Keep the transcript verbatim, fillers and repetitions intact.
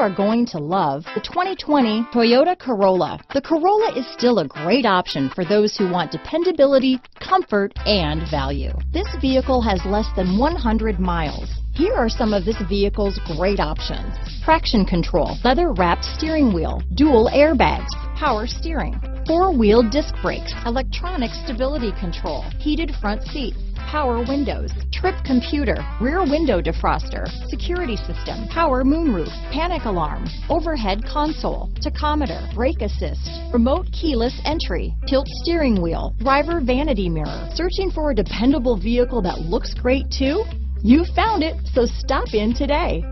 are going to love the twenty twenty Toyota Corolla. The Corolla is still a great option for those who want dependability, comfort, and value. This vehicle has less than one hundred miles. Here are some of this vehicle's great options: traction control, leather-wrapped steering wheel, dual airbags, power steering, four-wheel disc brakes, electronic stability control, heated front seats, power windows, trip computer, rear window defroster, security system, power moonroof, panic alarm, overhead console, tachometer, brake assist, remote keyless entry, tilt steering wheel, driver vanity mirror. Searching for a dependable vehicle that looks great too? You found it, so stop in today.